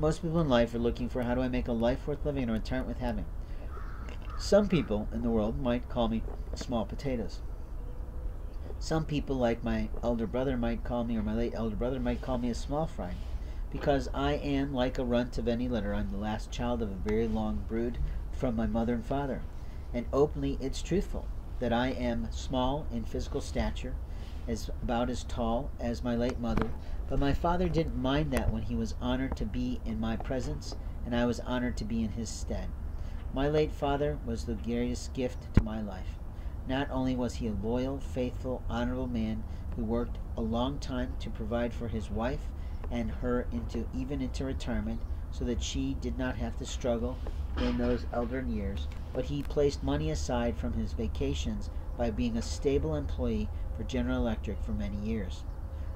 Most people in life are looking for how do I make a life worth living and return it with having. Some people in the world might call me small potatoes. Some people, like my elder brother might call me, or my late elder brother might call me, a small fry, because I am like a runt of any litter. I'm the last child of a very long brood from my mother and father. And openly it's truthful that I am small in physical stature, as about as tall as my late mother, but my father didn't mind that when he was honored to be in my presence and I was honored to be in his stead. My late father was the greatest gift to my life. Not only was he a loyal, faithful, honorable man who worked a long time to provide for his wife and her even into retirement, so that she did not have to struggle in those elderly years, but he placed money aside from his vacations by being a stable employee for General Electric for many years.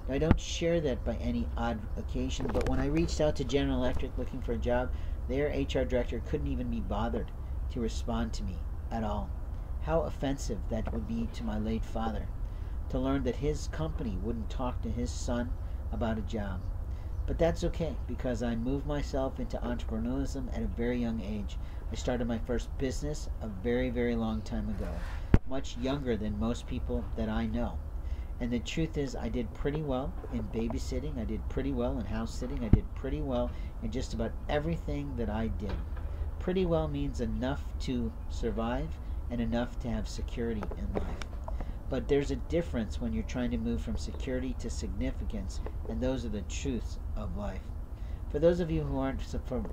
Now, I don't share that by any odd occasion, but when I reached out to General Electric looking for a job, their HR director couldn't even be bothered to respond to me at all. How offensive that would be to my late father, to learn that his company wouldn't talk to his son about a job. But that's okay, because I moved myself into entrepreneurialism at a very young age. I started my first business a very, very long time ago, much younger than most people that I know. And the truth is, I did pretty well in babysitting, I did pretty well in house sitting, I did pretty well in just about everything that I did. Pretty well means enough to survive and enough to have security in life. But there's a difference when you're trying to move from security to significance, and those are the truths of life. For those of you who aren't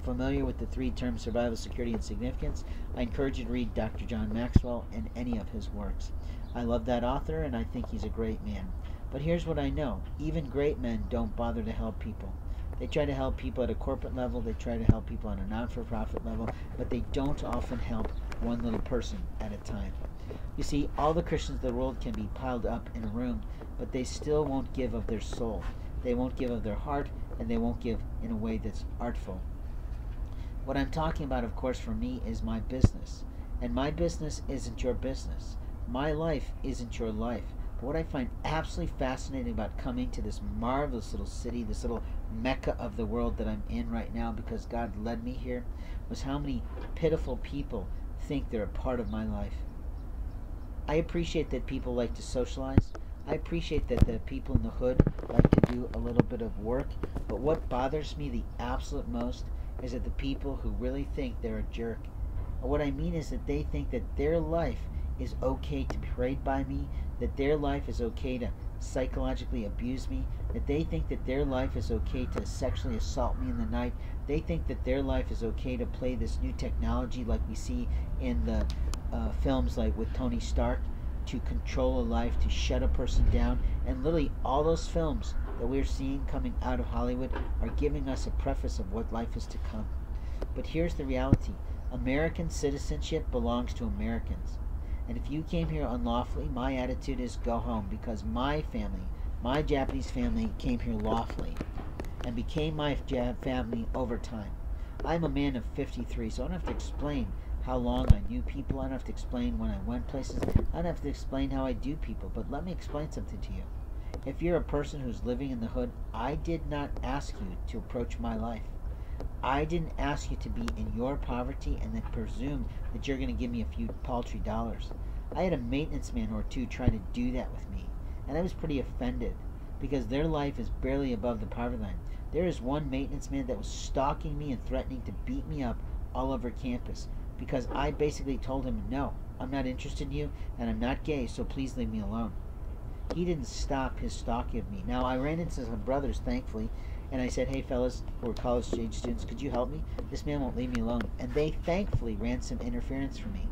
familiar with the three terms survival, security, and significance, I encourage you to read Dr. John Maxwell and any of his works. I love that author, and I think he's a great man. But here's what I know. Even great men don't bother to help people. They try to help people at a corporate level, they try to help people on a non-for-profit level, but they don't often help one little person at a time. You see, all the Christians of the world can be piled up in a room, but they still won't give of their soul. They won't give of their heart, and they won't give in a way that's artful. What I'm talking about, of course, for me is my business. And my business isn't your business. My life isn't your life. But what I find absolutely fascinating about coming to this marvelous little city, this little mecca of the world that I'm in right now, because God led me here, was how many pitiful people think they're a part of my life. I appreciate that people like to socialize. I appreciate that the people in the hood like to do a little bit of work. But what bothers me the absolute most is that the people who really think they're a jerk. And what I mean is that they think that their life is okay to be preyed by me, that their life is okay to psychologically abuse me, that they think that their life is okay to sexually assault me in the night. They think that their life is okay to play this new technology like we see in the films like with Tony Stark, to control a life, to shut a person down. And literally all those films that we're seeing coming out of Hollywood are giving us a preface of what life is to come. But here's the reality. American citizenship belongs to Americans. And if you came here unlawfully, my attitude is go home, because my family, my Japanese family, came here lawfully and became my family over time. I'm a man of 53, so I don't have to explain how long I knew people. I don't have to explain when I went places. I don't have to explain how I do people. But let me explain something to you. If you're a person who's living in the hood, I did not ask you to approach my life. I didn't ask you to be in your poverty and then presume that you're going to give me a few paltry dollars. I had a maintenance man or two try to do that with me, and I was pretty offended, because their life is barely above the poverty line. There is one maintenance man that was stalking me and threatening to beat me up all over campus, because I basically told him, no, I'm not interested in you, and I'm not gay, so please leave me alone. He didn't stop his stalking of me. Now, I ran into some brothers, thankfully, and I said, hey, fellas, we're college-age students, could you help me? This man won't leave me alone. And they thankfully ran some interference for me.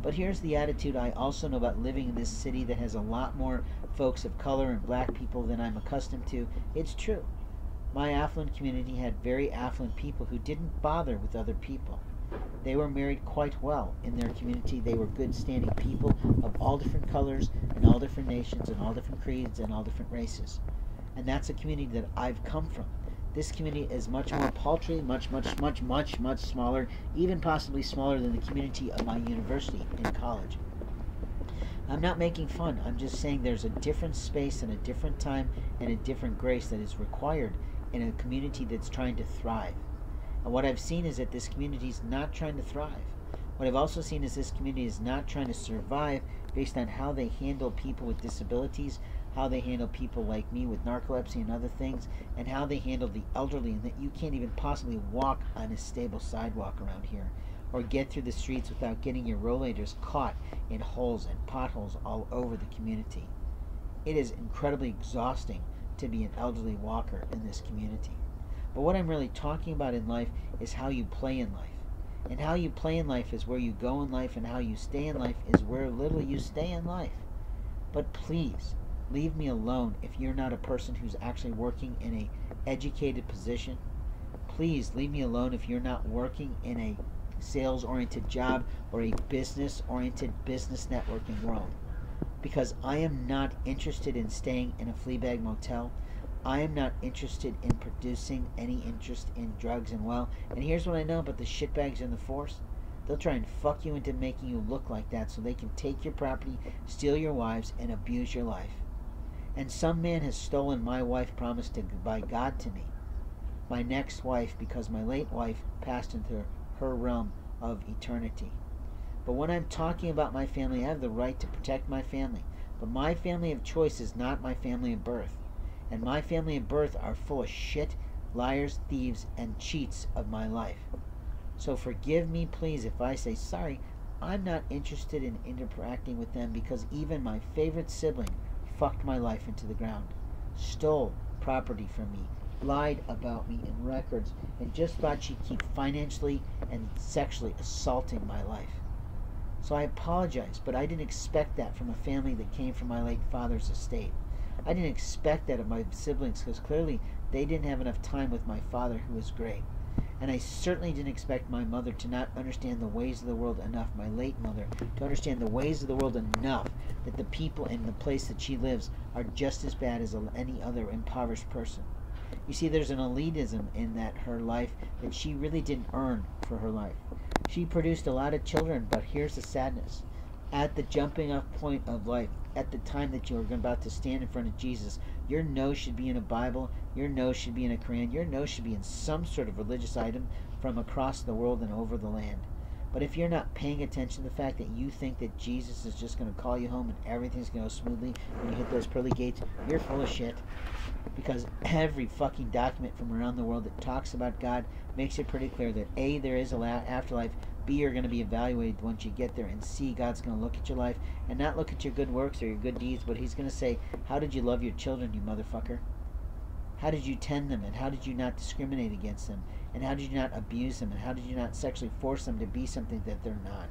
But here's the attitude I also know about living in this city that has a lot more folks of color and black people than I'm accustomed to. It's true. My affluent community had very affluent people who didn't bother with other people. They were married quite well in their community. They were good standing people of all different colors and all different nations and all different creeds and all different races. And that's a community that I've come from. This community is much more paltry, much smaller, even possibly smaller than the community of my university and college. I'm not making fun. I'm just saying there's a different space and a different time and a different grace that is required in a community that's trying to thrive. And what I've seen is that this community is not trying to thrive. What I've also seen is this community is not trying to survive based on how they handle people with disabilities, how they handle people like me with narcolepsy and other things, and how they handle the elderly, and that you can't even possibly walk on a stable sidewalk around here or get through the streets without getting your rollators caught in holes and potholes all over the community. It is incredibly exhausting to be an elderly walker in this community. But what I'm really talking about in life is how you play in life. And how you play in life is where you go in life, and how you stay in life is where literally you stay in life. But please, leave me alone if you're not a person who's actually working in an educated position. Please leave me alone if you're not working in a sales-oriented job or a business-oriented business networking world. Because I am not interested in staying in a flea bag motel. I am not interested in producing any interest in drugs and well. And here's what I know about the shitbags in the force. They'll try and fuck you into making you look like that so they can take your property, steal your wives, and abuse your life. And some man has stolen my wife promised by God to me. My next wife, because my late wife passed into her realm of eternity. But when I'm talking about my family, I have the right to protect my family. But my family of choice is not my family of birth. And my family of birth are full of shit, liars, thieves, and cheats of my life. So forgive me, please, if I say, sorry, I'm not interested in interacting with them because even my favorite sibling fucked my life into the ground, stole property from me, lied about me in records, and just thought she'd keep financially and sexually assaulting my life. So I apologize, but I didn't expect that from a family that came from my late father's estate. I didn't expect that of my siblings because clearly they didn't have enough time with my father, who was great. And I certainly didn't expect my mother to not understand the ways of the world enough, my late mother, to understand the ways of the world enough that the people in the place that she lives are just as bad as any other impoverished person. You see, there's an elitism in that her life that she really didn't earn for her life. She produced a lot of children, but here's the sadness. At the jumping off point of life, at the time that you're about to stand in front of Jesus, your no should be in a Bible, your no should be in a Quran, your no should be in some sort of religious item from across the world and over the land. But if you're not paying attention to the fact that you think that Jesus is just going to call you home and everything's going to go smoothly when you hit those pearly gates, you're full of shit. Because every fucking document from around the world that talks about God makes it pretty clear that A, there is an afterlife, B, you're going to be evaluated once you get there, and C, God's going to look at your life and not look at your good works or your good deeds, but he's going to say, how did you love your children, you motherfucker? How did you tend them, and how did you not discriminate against them, and how did you not abuse them, and how did you not sexually force them to be something that they're not?